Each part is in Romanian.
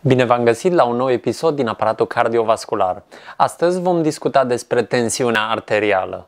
Bine v-am găsit la un nou episod din aparatul cardiovascular. Astăzi vom discuta despre tensiunea arterială.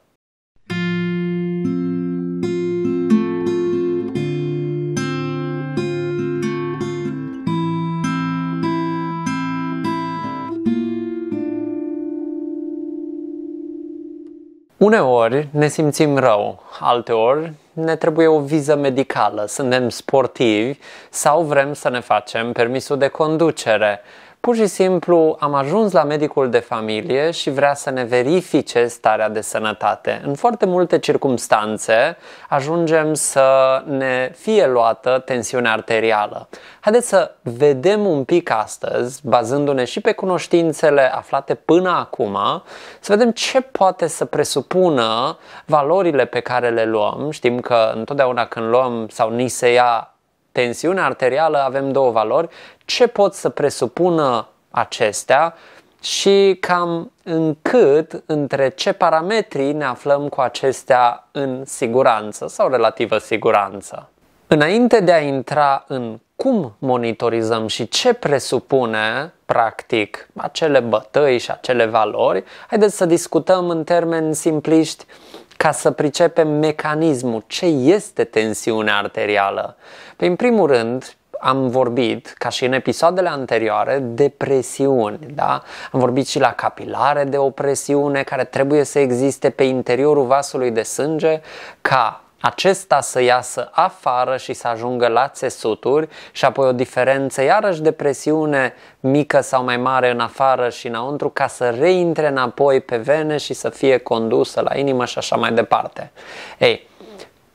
Uneori ne simțim rău, alteori ne trebuie o viză medicală, suntem sportivi sau vrem să ne facem permisul de conducere. Pur și simplu am ajuns la medicul de familie și vrea să ne verifice starea de sănătate. În foarte multe circumstanțe ajungem să ne fie luată tensiunea arterială. Haideți să vedem un pic astăzi, bazându-ne și pe cunoștințele aflate până acum, să vedem ce poate să presupună valorile pe care le luăm. Știm că întotdeauna când luăm sau ni se ia tensiunea arterială, avem două valori, ce pot să presupună acestea și cam încât între ce parametri ne aflăm cu acestea în siguranță sau relativă siguranță. Înainte de a intra în cum monitorizăm și ce presupune, practic, acele bătăi și acele valori, haideți să discutăm în termeni simpliști ca să pricepem mecanismul, ce este tensiunea arterială. În primul rând, am vorbit, ca și în episoadele anterioare, de presiuni. Da? Am vorbit și la capilare de o presiune care trebuie să existe pe interiorul vasului de sânge ca acesta să iasă afară și să ajungă la țesuturi și apoi o diferență iarăși de presiune mică sau mai mare în afară și înăuntru ca să reintre înapoi pe vene și să fie condusă la inimă și așa mai departe. Ei,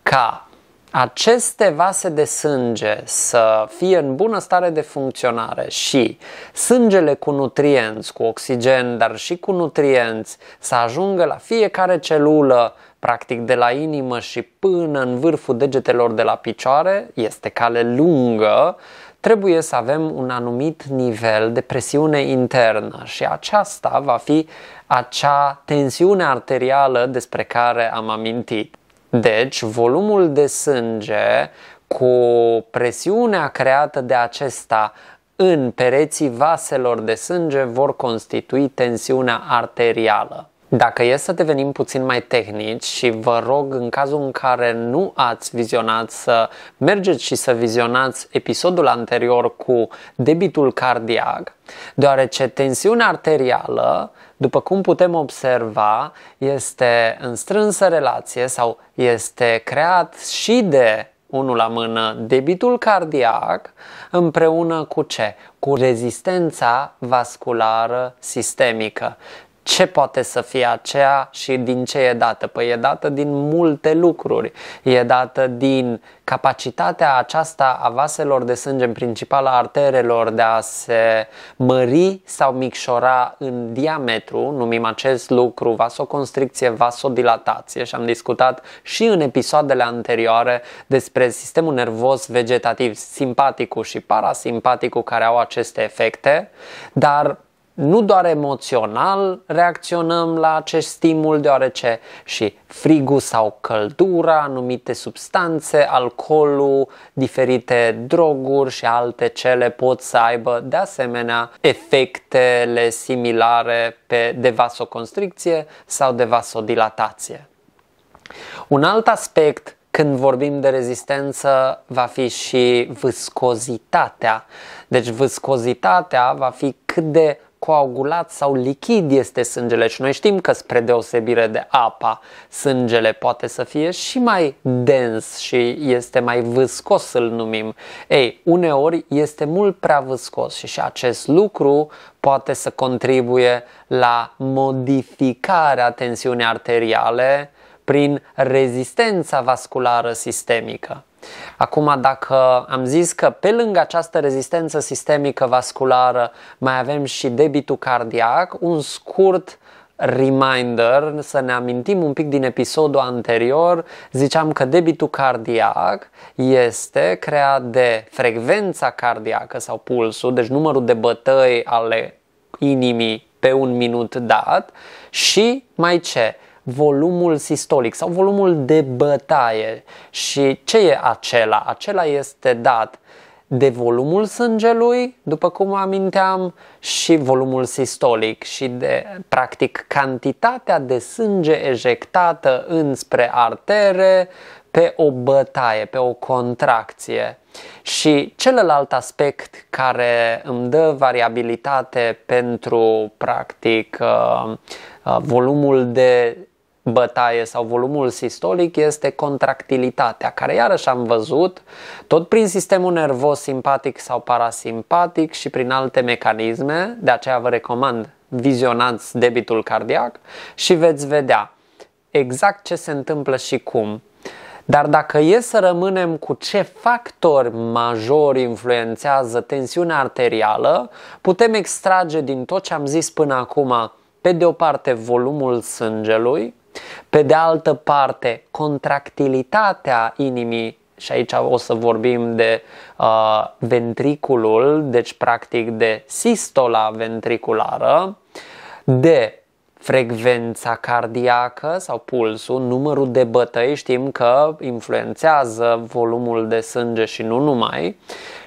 ca aceste vase de sânge să fie în bună stare de funcționare și sângele cu nutrienți, cu oxigen, dar și cu nutrienți să ajungă la fiecare celulă, practic de la inimă și până în vârful degetelor de la picioare, este cale lungă, trebuie să avem un anumit nivel de presiune internă și aceasta va fi acea tensiune arterială despre care am amintit. Deci, volumul de sânge cu presiunea creată de acesta în pereții vaselor de sânge vor constitui tensiunea arterială. Dacă e să devenim puțin mai tehnici și vă rog, în cazul în care nu ați vizionat, să mergeți și să vizionați episodul anterior cu debitul cardiac, deoarece tensiunea arterială, după cum putem observa, este în strânsă relație sau este creat și de, unul la mână, debitul cardiac împreună cu ce? Cu rezistența vasculară sistemică. Ce poate să fie aceea și din ce e dată? Păi e dată din multe lucruri. E dată din capacitatea aceasta a vaselor de sânge, în principal a arterelor, de a se mări sau micșora în diametru. Numim acest lucru vasoconstricție, vasodilatație și am discutat și în episoadele anterioare despre sistemul nervos vegetativ, simpaticul și parasimpaticul, care au aceste efecte, dar nu doar emoțional reacționăm la acest stimul, deoarece și frigul sau căldura, anumite substanțe, alcoolul, diferite droguri și alte cele pot să aibă de asemenea efectele similare de vasoconstricție sau de vasodilatație. Un alt aspect când vorbim de rezistență va fi și viscozitatea. Deci viscozitatea va fi cât de coagulat sau lichid este sângele și noi știm că, spre deosebire de apa, sângele poate să fie și mai dens și este mai viscos, îl numim. Ei, uneori este mult prea viscos și acest lucru poate să contribuie la modificarea tensiunii arteriale prin rezistența vasculară sistemică. Acum, dacă am zis că pe lângă această rezistență sistemică vasculară mai avem și debitul cardiac, un scurt reminder, să ne amintim un pic din episodul anterior, ziceam că debitul cardiac este creat de frecvența cardiacă sau pulsul, deci numărul de bătăi ale inimii pe un minut dat și mai ce? Volumul sistolic sau volumul de bătaie. Și ce e acela? Acela este dat de volumul sângelui, după cum aminteam, și volumul sistolic și de, practic, cantitatea de sânge ejectată înspre artere pe o bătaie, pe o contracție. Și celălalt aspect care îmi dă variabilitate pentru, practic, volumul de bătaie sau volumul sistolic este contractilitatea, care iarăși am văzut tot prin sistemul nervos simpatic sau parasimpatic și prin alte mecanisme, de aceea vă recomand vizionați debitul cardiac și veți vedea exact ce se întâmplă și cum. Dar dacă e să rămânem cu ce factori majori influențează tensiunea arterială, putem extrage din tot ce am zis până acum, pe de o parte volumul sângelui, pe de altă parte contractilitatea inimii, și aici o să vorbim de ventriculul, deci practic de sistola ventriculară, de frecvența cardiacă sau pulsul, numărul de bătăi, știm că influențează volumul de sânge și nu numai,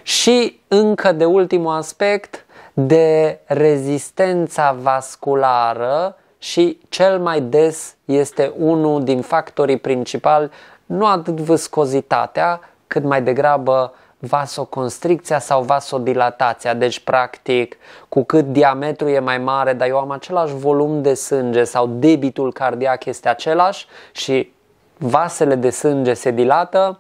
și încă de ultimul aspect de rezistența vasculară, și cel mai des este unul din factorii principali, nu atât viscozitatea, cât mai degrabă vasoconstricția sau vasodilatația, deci practic cu cât diametru e mai mare, dar eu am același volum de sânge sau debitul cardiac este același și vasele de sânge se dilată,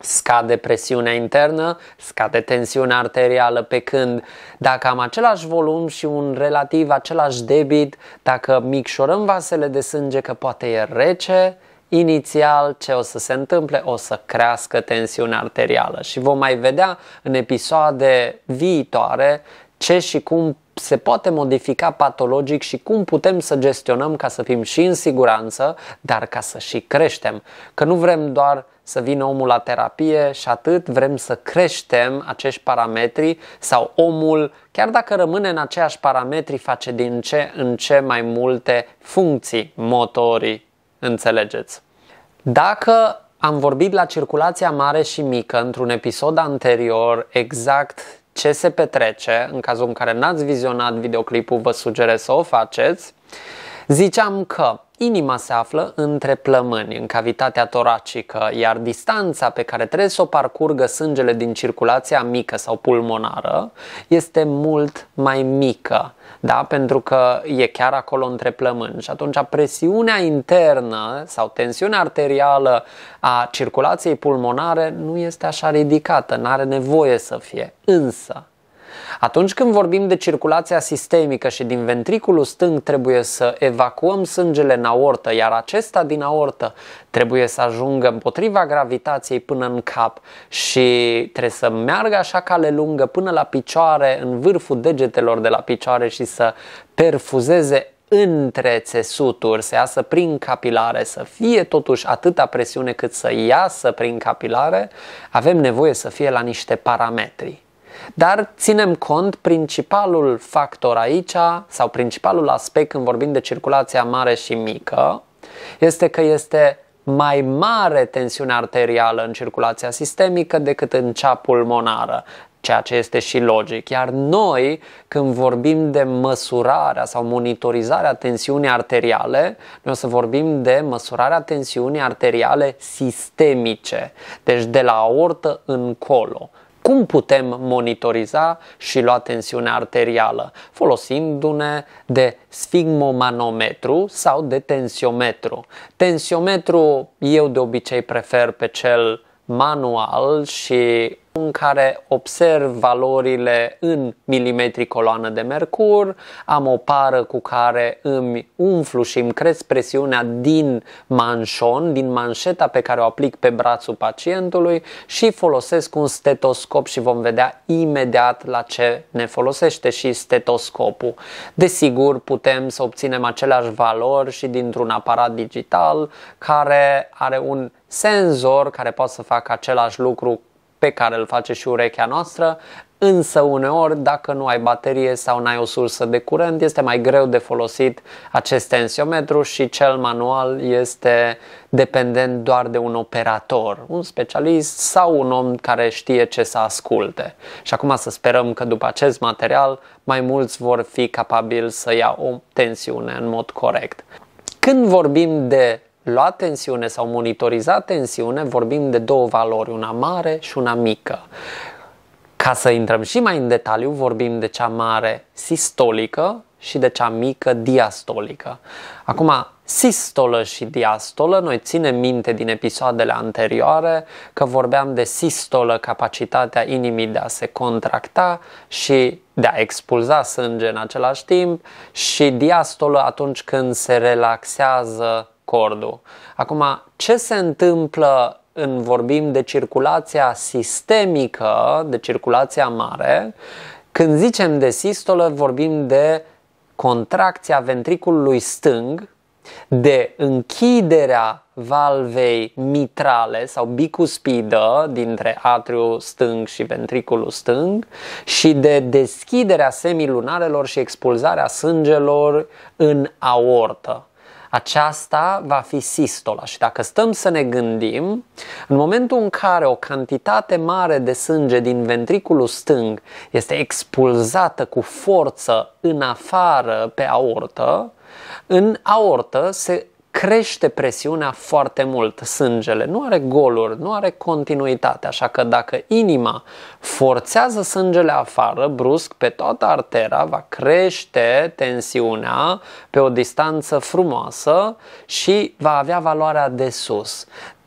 scade presiunea internă, scade tensiunea arterială, pe când dacă am același volum și un relativ același debit, dacă micșorăm vasele de sânge că poate e rece, inițial ce o să se întâmple? O să crească tensiunea arterială și vom mai vedea în episoade viitoare ce și cum se poate modifica patologic și cum putem să gestionăm ca să fim și în siguranță, dar ca să și creștem. Că nu vrem doar să vină omul la terapie și atât, vrem să creștem acești parametri sau omul, chiar dacă rămâne în aceiași parametri, face din ce în ce mai multe funcții motorii. Înțelegeți? Dacă am vorbit la circulația mare și mică într-un episod anterior exact ce se petrece, în cazul în care n-ați vizionat videoclipul, vă sugerez să o faceți, ziceam că inima se află între plămâni, în cavitatea toracică, iar distanța pe care trebuie să o parcurgă sângele din circulația mică sau pulmonară este mult mai mică, da? Pentru că e chiar acolo între plămâni și atunci presiunea internă sau tensiunea arterială a circulației pulmonare nu este așa ridicată, nu are nevoie să fie, însă atunci când vorbim de circulația sistemică și din ventriculul stâng trebuie să evacuăm sângele în aortă, iar acesta din aortă trebuie să ajungă împotriva gravitației până în cap și trebuie să meargă așa cale lungă până la picioare, în vârful degetelor de la picioare și să perfuzeze între țesuturi, să iasă prin capilare, să fie totuși atâta presiune cât să iasă prin capilare, avem nevoie să fie la niște parametri. Dar ținem cont principalul factor aici sau principalul aspect când vorbim de circulația mare și mică este că este mai mare tensiunea arterială în circulația sistemică decât în cea pulmonară, ceea ce este și logic. Iar noi când vorbim de măsurarea sau monitorizarea tensiunii arteriale, noi o să vorbim de măsurarea tensiunii arteriale sistemice, deci de la aortă încolo. Cum putem monitoriza și lua tensiunea arterială? Folosindu-ne de sfigmomanometru sau de tensiometru. Tensiometru eu de obicei prefer pe cel manual și în care observ valorile în milimetri coloană de mercur, am o pară cu care îmi umflu și îmi cresc presiunea din manșon, din manșeta pe care o aplic pe brațul pacientului și folosesc un stetoscop și vom vedea imediat la ce ne folosește și stetoscopul. Desigur, putem să obținem aceleași valori și dintr-un aparat digital care are un senzor care poate să facă același lucru pe care îl face și urechea noastră, însă uneori, dacă nu ai baterie sau nu ai o sursă de curent, este mai greu de folosit acest tensiometru și cel manual este dependent doar de un operator, un specialist sau un om care știe ce să asculte. Și acum să sperăm că după acest material mai mulți vor fi capabili să ia o tensiune în mod corect. Când vorbim de lua tensiune sau monitoriza tensiune, vorbim de două valori, una mare și una mică. Ca să intrăm și mai în detaliu, vorbim de cea mare sistolică și de cea mică diastolică. Acum, sistolă și diastolă, noi ținem minte din episoadele anterioare că vorbeam de sistolă, capacitatea inimii de a se contracta și de a expulza sânge în același timp, și diastolă atunci când se relaxează cordul. Acum, ce se întâmplă când vorbim de circulația sistemică, de circulația mare? Când zicem de sistolă, vorbim de contracția ventriculului stâng, de închiderea valvei mitrale sau bicuspidă dintre atriul stâng și ventriculul stâng și de deschiderea semilunarelor și expulzarea sângelor în aortă. Aceasta va fi sistola. Și dacă stăm să ne gândim, în momentul în care o cantitate mare de sânge din ventriculul stâng este expulzată cu forță în afară pe aortă, în aortă se crește presiunea foarte mult. Sângele nu are goluri, nu are continuitate, așa că dacă inima forțează sângele afară brusc pe toată artera, va crește tensiunea pe o distanță frumoasă și va avea valoarea de sus.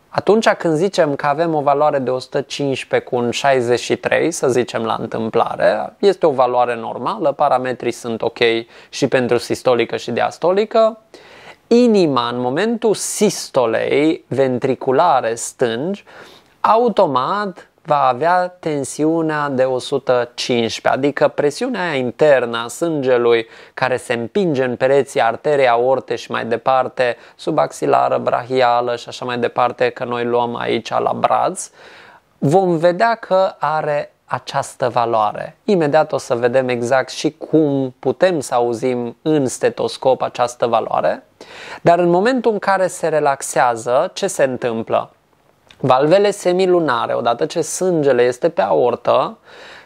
Atunci când zicem că avem o valoare de 115 cu un 63, să zicem la întâmplare, este o valoare normală, parametrii sunt ok și pentru sistolică și diastolică. Inima, în momentul sistolei ventriculare stângi, automat va avea tensiunea de 115, adică presiunea aia internă a sângelui care se împinge în pereții arterei aorte și mai departe, subaxilară, brahială și așa mai departe, că noi luăm aici la braț, vom vedea că are această valoare. Imediat o să vedem exact și cum putem să auzim în stetoscop această valoare, dar în momentul în care se relaxează, ce se întâmplă? Valvele semilunare, odată ce sângele este pe aortă,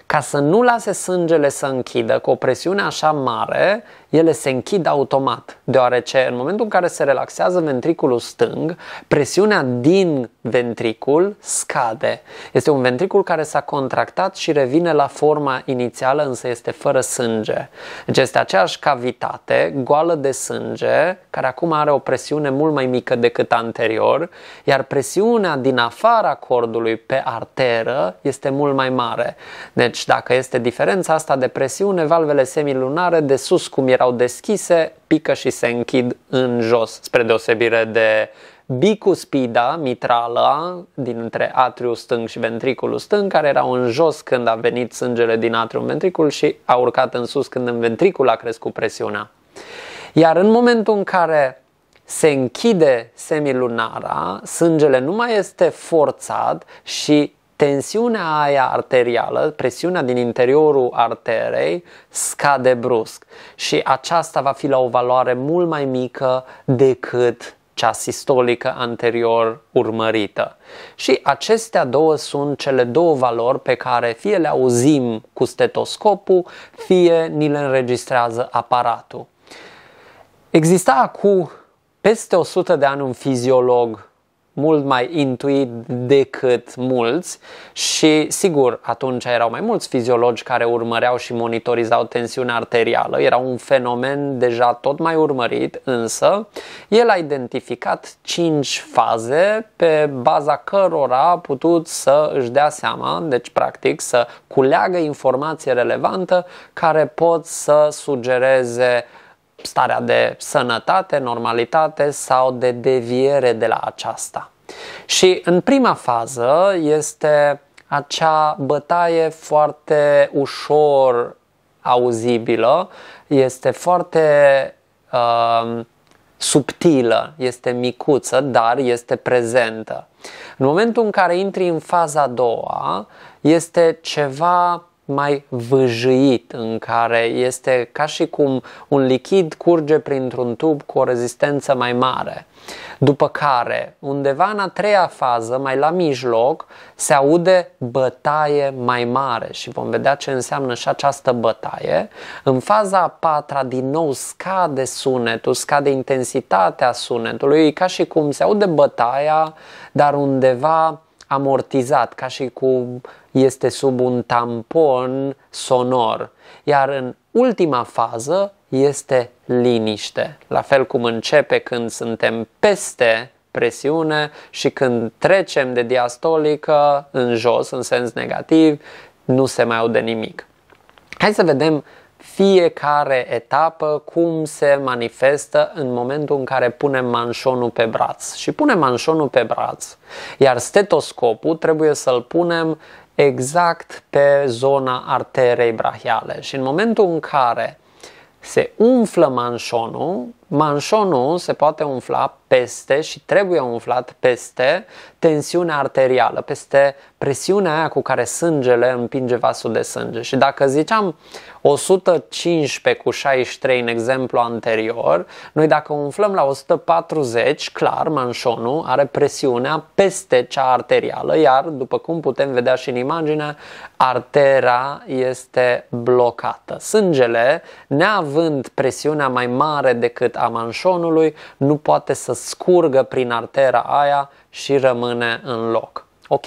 ca să nu lase sângele să închidă, cu o presiune așa mare, ele se închid automat, deoarece în momentul în care se relaxează ventriculul stâng, presiunea din ventricul scade. Este un ventricul care s-a contractat și revine la forma inițială, însă este fără sânge. Deci este aceeași cavitate goală de sânge, care acum are o presiune mult mai mică decât anterior, iar presiunea din afara cordului pe arteră este mult mai mare. Deci dacă este diferența asta de presiune, valvele semilunare de sus, cum erau deschise, pică și se închid în jos, spre deosebire de bicuspida mitrală dintre atriul stâng și ventriculul stâng, care erau în jos când a venit sângele din atriul în ventricul și a urcat în sus când în ventricul a crescut presiunea. Iar în momentul în care se închide semilunara, sângele nu mai este forțat și tensiunea aia arterială, presiunea din interiorul arterei, scade brusc și aceasta va fi la o valoare mult mai mică decât cea sistolică anterior urmărită. Și acestea două sunt cele două valori pe care fie le auzim cu stetoscopul, fie ni le înregistrează aparatul. Exista acum peste 100 de ani un fiziolog mult mai intuit decât mulți și, sigur, atunci erau mai mulți fiziologi care urmăreau și monitorizau tensiunea arterială. Era un fenomen deja tot mai urmărit, însă el a identificat 5 faze pe baza cărora a putut să își dea seama, deci practic să culeagă informație relevantă care pot să sugereze starea de sănătate, normalitate sau de deviere de la aceasta. Și în prima fază este acea bătaie foarte ușor auzibilă, este foarte subtilă, este micuță, dar este prezentă. În momentul în care intri în faza a doua, este ceva mai vâjâit, în care este ca și cum un lichid curge printr-un tub cu o rezistență mai mare. După care, undeva în a treia fază, mai la mijloc, se aude bătaie mai mare și vom vedea ce înseamnă și această bătaie. În faza a patra, din nou, scade sunetul, scade intensitatea sunetului, ca și cum se aude bătaia, dar undeva amortizat, ca și cum este sub un tampon sonor. Iar în ultima fază este liniște. La fel cum începe când suntem peste presiune și când trecem de diastolică în jos, în sens negativ, nu se mai aude nimic. Hai să vedem fiecare etapă cum se manifestă în momentul în care punem manșonul pe braț. Și punem manșonul pe braț, iar stetoscopul trebuie să-l punem exact pe zona arterei brahiale. Și în momentul în care se umflă manșonul, manșonul se poate umfla peste și trebuie umflat peste tensiunea arterială, peste presiunea aia cu care sângele împinge vasul de sânge. Și dacă ziceam 115/63 în exemplu anterior, noi dacă umflăm la 140, clar, manșonul are presiunea peste cea arterială, iar după cum putem vedea și în imagine, artera este blocată. Sângele, neavând presiunea mai mare decât a manșonului, nu poate să scurgă prin artera aia și rămâne în loc. Ok,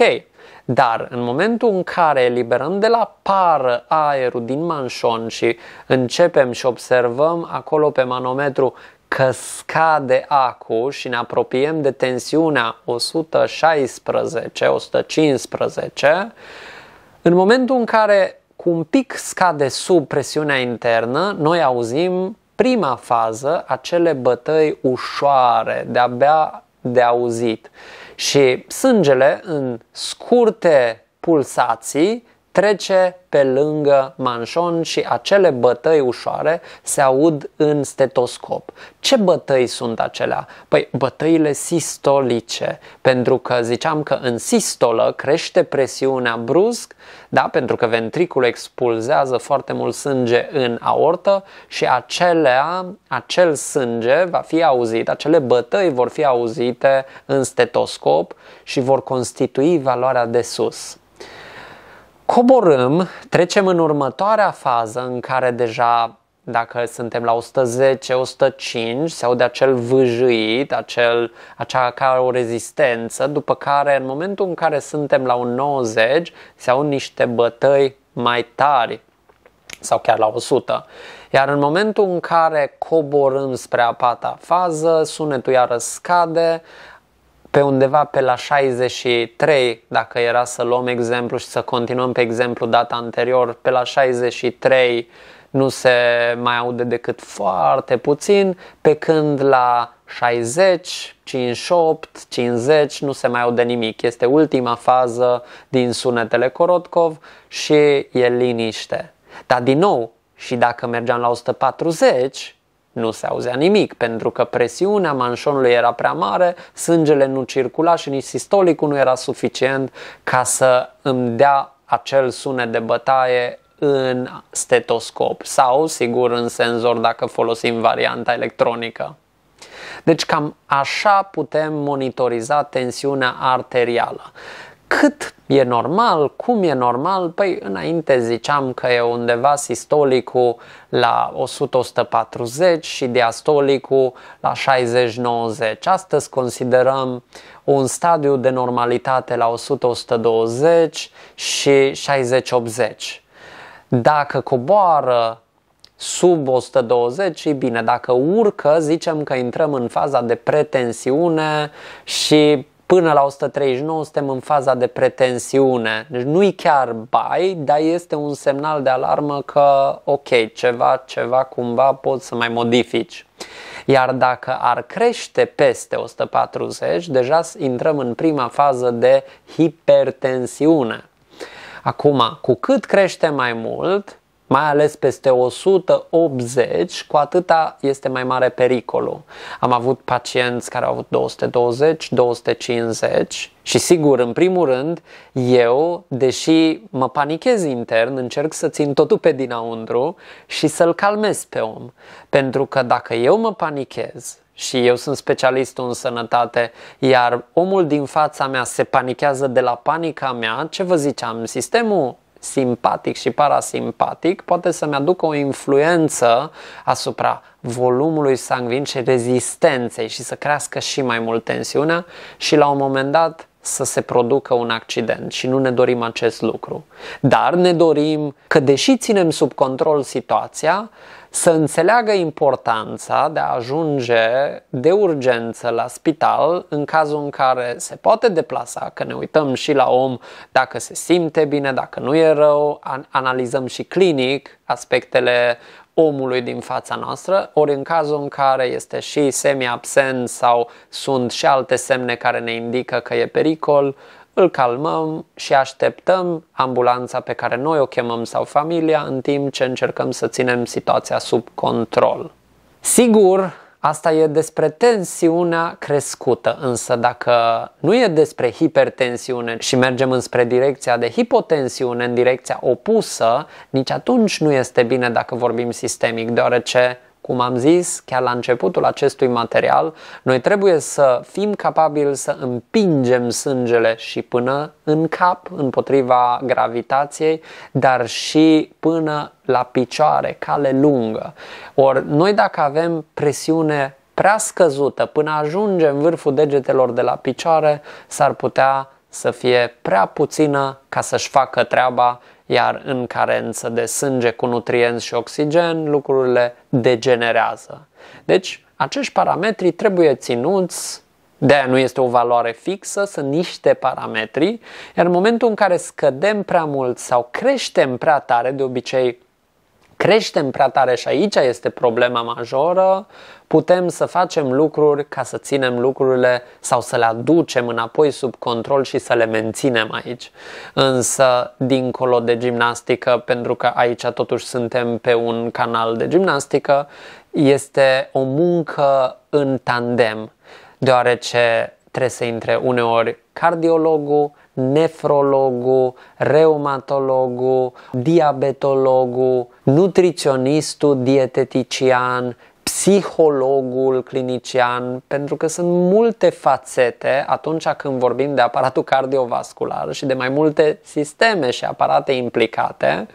dar în momentul în care eliberăm de la pară aerul din manșon și începem și observăm acolo pe manometru că scade acul și ne apropiem de tensiunea 116-115, în momentul în care cu un pic scade sub presiunea internă, noi auzim prima fază, acele bătăi ușoare, de-abia de auzit. Și sângele, în scurte pulsații, trece pe lângă manșon și acele bătăi ușoare se aud în stetoscop. Ce bătăi sunt acelea? Păi bătăile sistolice, pentru că ziceam că în sistolă crește presiunea brusc, da? Pentru că ventriculul expulzează foarte mult sânge în aortă și acel sânge va fi auzit, acele bătăi vor fi auzite în stetoscop și vor constitui valoarea de sus. Coborâm, trecem în următoarea fază în care deja, dacă suntem la 110-105, se aude acel vâjâit, acea ca o rezistență, după care în momentul în care suntem la un 90 se aud niște bătăi mai tari sau chiar la 100. Iar în momentul în care coborâm spre a patra fază, sunetul iară scade, pe undeva pe la 63, dacă era să luăm exemplu și să continuăm pe exemplu dat anterior, pe la 63 nu se mai aude decât foarte puțin, pe când la 60, 58, 50 nu se mai aude nimic. Este ultima fază din sunetele Korotkov și e liniște. Dar din nou, și dacă mergeam la 140, nu se auzea nimic, pentru că presiunea manșonului era prea mare, sângele nu circula și nici sistolicul nu era suficient ca să îmi dea acel sunet de bătaie în stetoscop sau, sigur, în senzor dacă folosim varianta electronică. Deci cam așa putem monitoriza tensiunea arterială. Cât e normal? Cum e normal? Păi înainte ziceam că e undeva sistolicul la 100-140 și diastolicul la 60-90. Astăzi considerăm un stadiu de normalitate la 100-120 și 60-80. Dacă coboară sub 120 e bine, dacă urcă zicem că intrăm în faza de pretensiune și până la 139 suntem în faza de pretensiune, deci nu-i chiar bai, dar este un semnal de alarmă că ok, ceva cumva poți să mai modifici. Iar dacă ar crește peste 140, deja intrăm în prima fază de hipertensiune. Acum, cu cât crește mai mult, mai ales peste 180, cu atâta este mai mare pericolul. Am avut pacienți care au avut 220, 250 și sigur, în primul rând, eu, deși mă panichez intern, încerc să țin totul pe dinăuntru și să-l calmez pe om. Pentru că dacă eu mă panichez, și eu sunt specialistul în sănătate, iar omul din fața mea se panichează de la panica mea, ce vă ziceam, sistemul simpatic și parasimpatic poate să-mi aducă o influență asupra volumului sanguin și rezistenței și să crească și mai mult tensiunea și la un moment dat să se producă un accident și nu ne dorim acest lucru. Dar ne dorim că, deși ținem sub control situația, să înțeleagă importanța de a ajunge de urgență la spital în cazul în care se poate deplasa, că ne uităm și la om dacă se simte bine, dacă nu e rău, analizăm și clinic aspectele omului din fața noastră, ori în cazul în care este și semi-absent sau sunt și alte semne care ne indică că e pericol, îl calmăm și așteptăm ambulanța pe care noi o chemăm sau familia, în timp ce încercăm să ținem situația sub control. Sigur, asta e despre tensiunea crescută, însă dacă nu e despre hipertensiune și mergem înspre direcția de hipotensiune, în direcția opusă, nici atunci nu este bine dacă vorbim sistemic, deoarece, cum am zis chiar la începutul acestui material, noi trebuie să fim capabili să împingem sângele și până în cap, împotriva gravitației, dar și până la picioare, cale lungă. Ori noi dacă avem presiune prea scăzută până ajungem în vârful degetelor de la picioare, s-ar putea să fie prea puțină ca să-și facă treaba, iar în carență de sânge cu nutrienți și oxigen, lucrurile degenerează. Deci, acești parametri trebuie ținuți, de-aia nu este o valoare fixă, sunt niște parametri, iar în momentul în care scădem prea mult sau creștem prea tare, de obicei creștem prea tare și aici este problema majoră, putem să facem lucruri ca să ținem lucrurile sau să le aducem înapoi sub control și să le menținem aici. Însă, dincolo de gimnastică, pentru că aici totuși suntem pe un canal de gimnastică, este o muncă în tandem, deoarece trebuie să intre uneori cardiologul, nefrologul, reumatologul, diabetologul, nutriționistul, dietetician, psihologul clinician, pentru că sunt multe fațete atunci când vorbim de aparatul cardiovascular și de mai multe sisteme și aparate implicate,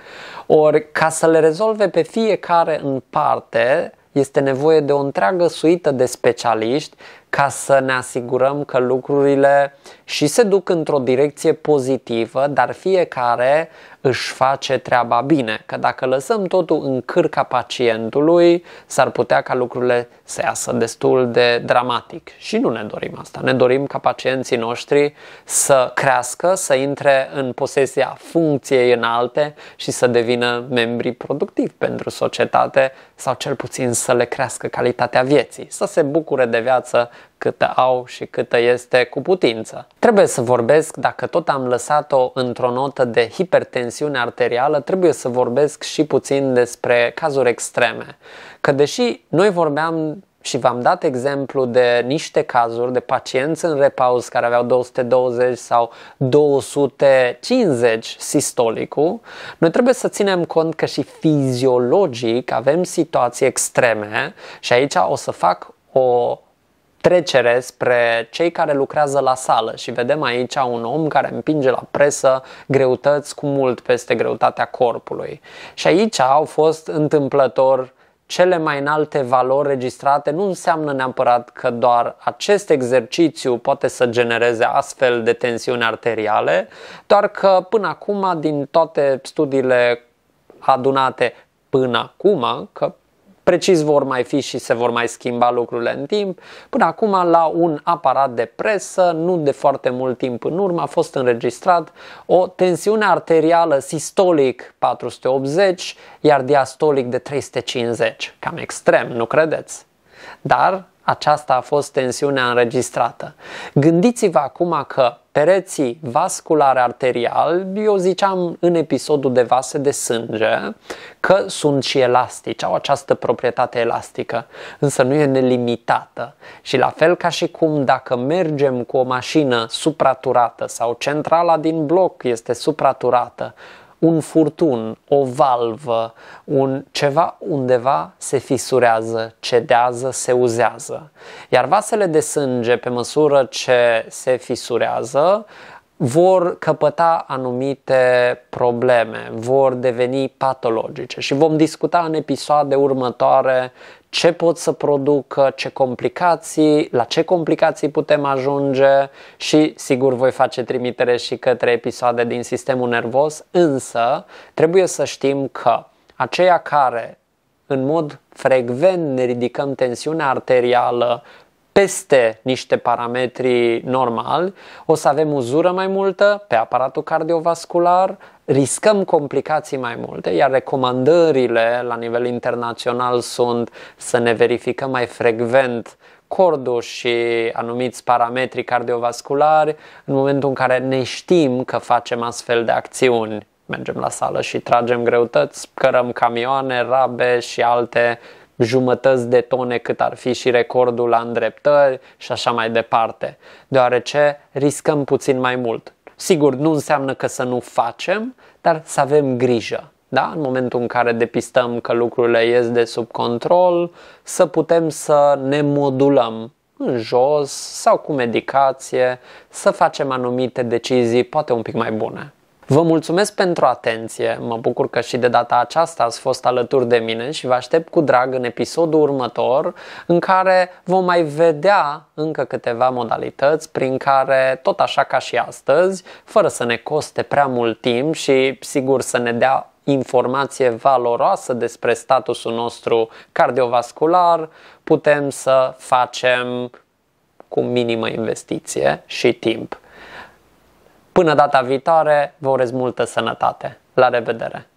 ori ca să le rezolve pe fiecare în parte, este nevoie de o întreagă suită de specialiști ca să ne asigurăm că lucrurile și se duc într-o direcție pozitivă, dar fiecare își face treaba bine. Că dacă lăsăm totul în cârca pacientului, s-ar putea ca lucrurile să iasă destul de dramatic. Și nu ne dorim asta. Ne dorim ca pacienții noștri să crească, să intre în posesia funcției înalte și să devină membri productivi pentru societate sau cel puțin să le crească calitatea vieții, să se bucure de viață câtă au și câtă este cu putință. Trebuie să vorbesc, dacă tot am lăsat-o într-o notă de hipertensiune arterială, trebuie să vorbesc și puțin despre cazuri extreme. Că deși noi vorbeam și v-am dat exemplu de niște cazuri de pacienți în repaus care aveau 220 sau 250 sistolicul, noi trebuie să ținem cont că și fiziologic avem situații extreme și aici o să fac o trecere spre cei care lucrează la sală și vedem aici un om care împinge la presă greutăți cu mult peste greutatea corpului. Și aici au fost întâmplător cele mai înalte valori registrate. Nu înseamnă neapărat că doar acest exercițiu poate să genereze astfel de tensiuni arteriale, doar că până acum, din toate studiile adunate până acum, că precis vor mai fi și se vor mai schimba lucrurile în timp, până acum la un aparat de presă, nu de foarte mult timp în urmă, a fost înregistrat o tensiune arterială sistolic 480, iar diastolic de 350. Cam extrem, nu credeți? Dar Aceasta a fost tensiunea înregistrată. Gândiți-vă acum că pereții vasculare arteriali, eu ziceam în episodul de vase de sânge, că sunt și elastici, au această proprietate elastică, însă nu e nelimitată. Și la fel ca și cum dacă mergem cu o mașină supraturată sau centrala din bloc este supraturată, un furtun, o valvă, ceva undeva se fisurează, cedează, se uzează. Iar vasele de sânge, pe măsură ce se fisurează, vor căpăta anumite probleme, vor deveni patologice și vom discuta în episoade următoare ce pot să producă, la ce complicații putem ajunge și sigur voi face trimitere și către episoade din sistemul nervos, însă trebuie să știm că aceia care în mod frecvent ne ridicăm tensiunea arterială peste niște parametri normali, o să avem uzură mai multă pe aparatul cardiovascular, riscăm complicații mai multe, iar recomandările la nivel internațional sunt să ne verificăm mai frecvent cordul și anumiți parametri cardiovasculari în momentul în care ne știm că facem astfel de acțiuni. Mergem la sală și tragem greutăți, cărăm camioane, rabe și alte jumătăți de tone cât ar fi și recordul la îndreptări și așa mai departe, deoarece riscăm puțin mai mult. Sigur, nu înseamnă că să nu facem, dar să avem grijă. Da? În momentul în care depistăm că lucrurile ies de sub control, să putem să ne modulăm în jos sau cu medicație, să facem anumite decizii poate un pic mai bune. Vă mulțumesc pentru atenție, mă bucur că și de data aceasta ați fost alături de mine și vă aștept cu drag în episodul următor în care vom mai vedea încă câteva modalități prin care, tot așa ca și astăzi, fără să ne coste prea mult timp și sigur să ne dea informație valoroasă despre statusul nostru cardiovascular, putem să facem cu minimă investiție și timp. Până data viitoare, vă urez multă sănătate. La revedere!